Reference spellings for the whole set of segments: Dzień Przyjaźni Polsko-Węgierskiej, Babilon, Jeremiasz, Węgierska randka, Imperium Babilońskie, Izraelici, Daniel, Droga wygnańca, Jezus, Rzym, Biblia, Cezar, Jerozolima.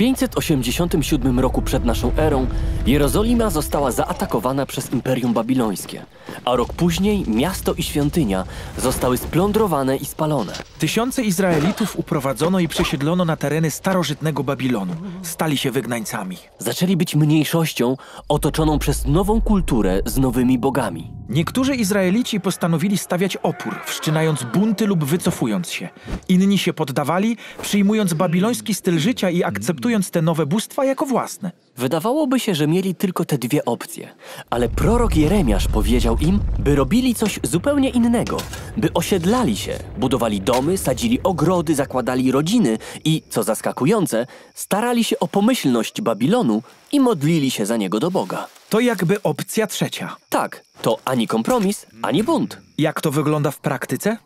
587 roku przed naszą erą Jerozolima została zaatakowana przez Imperium Babilońskie, a rok później miasto i świątynia zostały splądrowane i spalone. Tysiące Izraelitów uprowadzono i przesiedlono na tereny starożytnego Babilonu. Stali się wygnańcami. Zaczęli być mniejszością otoczoną przez nową kulturę z nowymi bogami. Niektórzy Izraelici postanowili stawiać opór, wszczynając bunty lub wycofując się. Inni się poddawali, przyjmując babiloński styl życia i akceptując te nowe bóstwa jako własne. Wydawałoby się, że mieli tylko te dwie opcje, ale prorok Jeremiasz powiedział im, by robili coś zupełnie innego, by osiedlali się, budowali domy, sadzili ogrody, zakładali rodziny i, co zaskakujące, starali się o pomyślność Babilonu i modlili się za niego do Boga. To jakby opcja trzecia. Tak, to ani kompromis, ani bunt. Jak to wygląda w praktyce?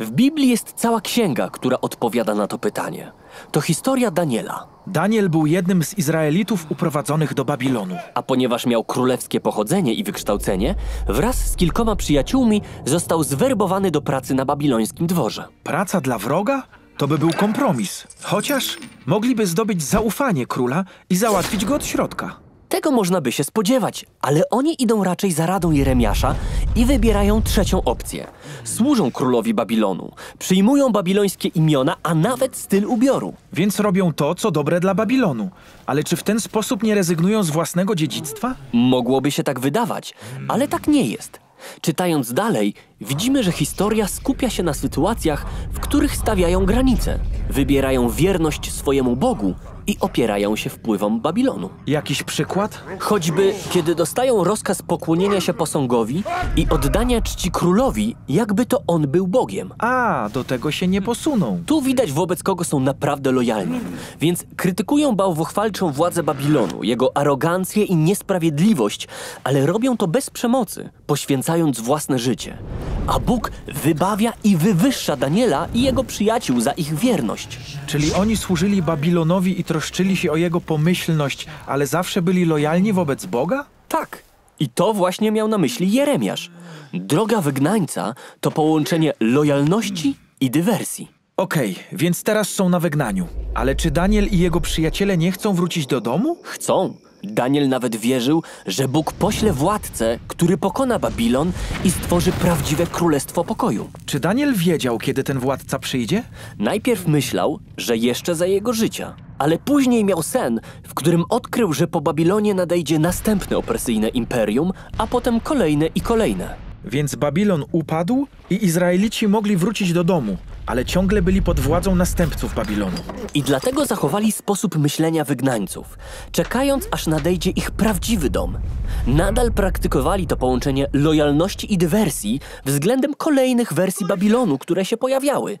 W Biblii jest cała księga, która odpowiada na to pytanie. To historia Daniela. Daniel był jednym z Izraelitów uprowadzonych do Babilonu. A ponieważ miał królewskie pochodzenie i wykształcenie, wraz z kilkoma przyjaciółmi został zwerbowany do pracy na babilońskim dworze. Praca dla wroga? To by był kompromis. Chociaż mogliby zdobyć zaufanie króla i załatwić go od środka. Tego można by się spodziewać, ale oni idą raczej za radą Jeremiasza i wybierają trzecią opcję. Służą królowi Babilonu, przyjmują babilońskie imiona, a nawet styl ubioru. Więc robią to, co dobre dla Babilonu. Ale czy w ten sposób nie rezygnują z własnego dziedzictwa? Mogłoby się tak wydawać, ale tak nie jest. Czytając dalej, widzimy, że historia skupia się na sytuacjach, w których stawiają granice, wybierają wierność swojemu Bogu i opierają się wpływom Babilonu. Jakiś przykład? Choćby, kiedy dostają rozkaz pokłonienia się posągowi i oddania czci królowi, jakby to on był Bogiem. A, do tego się nie posuną. Tu widać, wobec kogo są naprawdę lojalni, więc krytykują bałwochwalczą władzę Babilonu, jego arogancję i niesprawiedliwość, ale robią to bez przemocy, poświęcając własne życie. A Bóg wybawia i wywyższa Daniela i jego przyjaciół za ich wierność. Czyli oni służyli Babilonowi i troszczyli się o jego pomyślność, ale zawsze byli lojalni wobec Boga? Tak. I to właśnie miał na myśli Jeremiasz. Droga wygnańca to połączenie lojalności i dywersji. Okej, więc teraz są na wygnaniu. Ale czy Daniel i jego przyjaciele nie chcą wrócić do domu? Chcą. Daniel nawet wierzył, że Bóg pośle władcę, który pokona Babilon i stworzy prawdziwe królestwo pokoju. Czy Daniel wiedział, kiedy ten władca przyjdzie? Najpierw myślał, że jeszcze za jego życia, ale później miał sen, w którym odkrył, że po Babilonie nadejdzie następne opresyjne imperium, a potem kolejne i kolejne. Więc Babilon upadł i Izraelici mogli wrócić do domu, ale ciągle byli pod władzą następców Babilonu. I dlatego zachowali sposób myślenia wygnańców, czekając, aż nadejdzie ich prawdziwy dom. Nadal praktykowali to połączenie lojalności i dywersji względem kolejnych wersji Babilonu, które się pojawiały.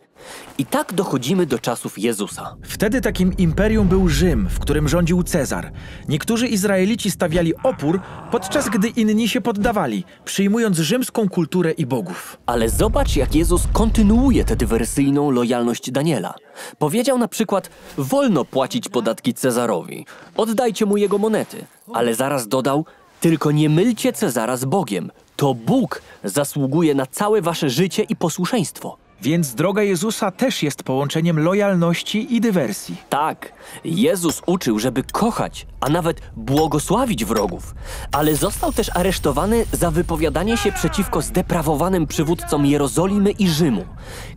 I tak dochodzimy do czasów Jezusa. Wtedy takim imperium był Rzym, w którym rządził Cezar. Niektórzy Izraelici stawiali opór, podczas gdy inni się poddawali, przyjmując rzymską kulturę i bogów. Ale zobacz, jak Jezus kontynuuje tę dywersyjną lojalność Daniela. Powiedział na przykład, wolno płacić podatki Cezarowi, oddajcie mu jego monety. Ale zaraz dodał, tylko nie mylcie Cezara z Bogiem. To Bóg zasługuje na całe wasze życie i posłuszeństwo. Więc droga Jezusa też jest połączeniem lojalności i dywersji. Tak, Jezus uczył, żeby kochać, a nawet błogosławić wrogów, ale został też aresztowany za wypowiadanie się przeciwko zdeprawowanym przywódcom Jerozolimy i Rzymu.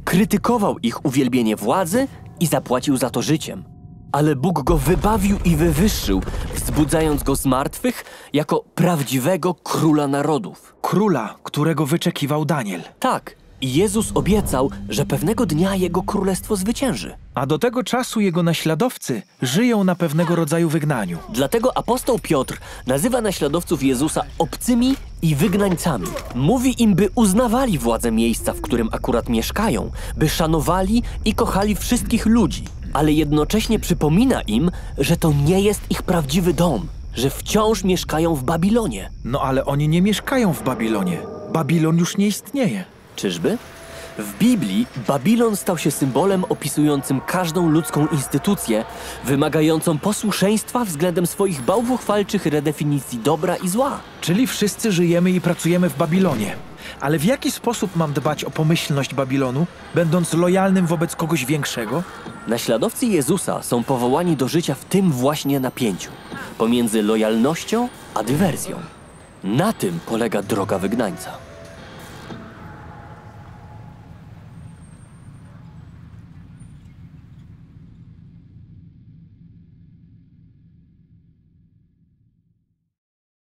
Krytykował ich uwielbienie władzy i zapłacił za to życiem. Ale Bóg go wybawił i wywyższył, wzbudzając go z martwych jako prawdziwego króla narodów. Króla, którego wyczekiwał Daniel. Tak. I Jezus obiecał, że pewnego dnia Jego Królestwo zwycięży. A do tego czasu Jego naśladowcy żyją na pewnego rodzaju wygnaniu. Dlatego apostoł Piotr nazywa naśladowców Jezusa obcymi i wygnańcami. Mówi im, by uznawali władzę miejsca, w którym akurat mieszkają, by szanowali i kochali wszystkich ludzi, ale jednocześnie przypomina im, że to nie jest ich prawdziwy dom, że wciąż mieszkają w Babilonie. No ale oni nie mieszkają w Babilonie. Babilon już nie istnieje. Czyżby? W Biblii Babilon stał się symbolem opisującym każdą ludzką instytucję, wymagającą posłuszeństwa względem swoich bałwochwalczych redefinicji dobra i zła. Czyli wszyscy żyjemy i pracujemy w Babilonie. Ale w jaki sposób mam dbać o pomyślność Babilonu, będąc lojalnym wobec kogoś większego? Naśladowcy Jezusa są powołani do życia w tym właśnie napięciu, pomiędzy lojalnością a dywersją. Na tym polega droga wygnańca.